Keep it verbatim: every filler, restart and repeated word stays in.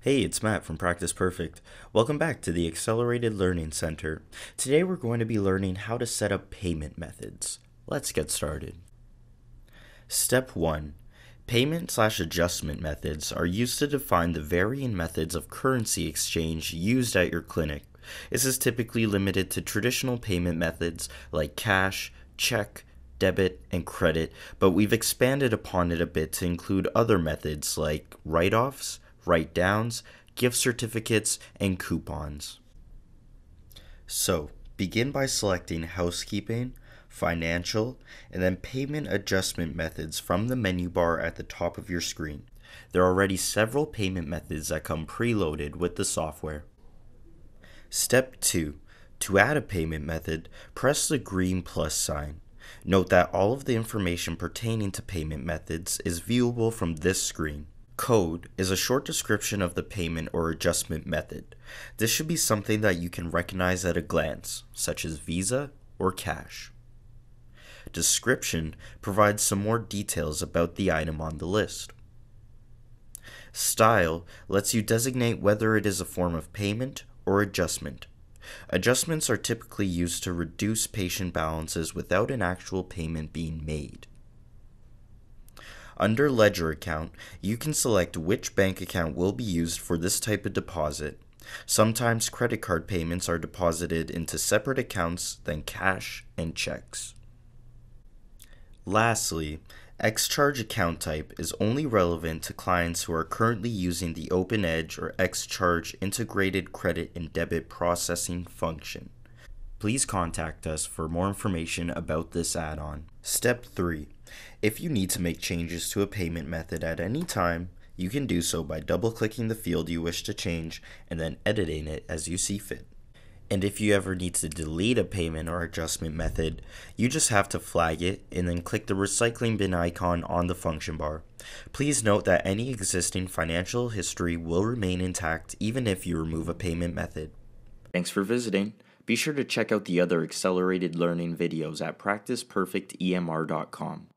Hey, it's Matt from Practice Perfect. Welcome back to the Accelerated Learning Center. Today we're going to be learning how to set up payment methods. Let's get started. Step one. Payment slash adjustment methods are used to define the varying methods of currency exchange used at your clinic. This is typically limited to traditional payment methods like cash, check, debit, and credit, but we've expanded upon it a bit to include other methods like write-offs, write-downs, gift certificates, and coupons. So, begin by selecting Housekeeping, Financial, and then Payment Adjustment Methods from the menu bar at the top of your screen. There are already several payment methods that come preloaded with the software. Step two. To add a payment method, press the green plus sign. Note that all of the information pertaining to payment methods is viewable from this screen. Code is a short description of the payment or adjustment method. This should be something that you can recognize at a glance, such as Visa or cash. Description provides some more details about the item on the list. Style lets you designate whether it is a form of payment or adjustment. Adjustments are typically used to reduce patient balances without an actual payment being made. Under Ledger Account, you can select which bank account will be used for this type of deposit. Sometimes credit card payments are deposited into separate accounts than cash and checks. Lastly, XCharge account type is only relevant to clients who are currently using the OpenEdge or XCharge Integrated Credit and Debit Processing function. Please contact us for more information about this add-on. Step three. If you need to make changes to a payment method at any time, you can do so by double-clicking the field you wish to change and then editing it as you see fit. And if you ever need to delete a payment or adjustment method, you just have to flag it and then click the recycling bin icon on the function bar. Please note that any existing financial history will remain intact even if you remove a payment method. Thanks for visiting. Be sure to check out the other accelerated learning videos at practice perfect E M R dot com.